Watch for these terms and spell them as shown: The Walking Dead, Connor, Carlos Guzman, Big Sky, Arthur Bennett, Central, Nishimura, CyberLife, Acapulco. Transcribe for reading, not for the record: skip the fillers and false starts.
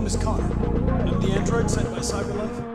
name is Connor. I'm the android sent by CyberLife.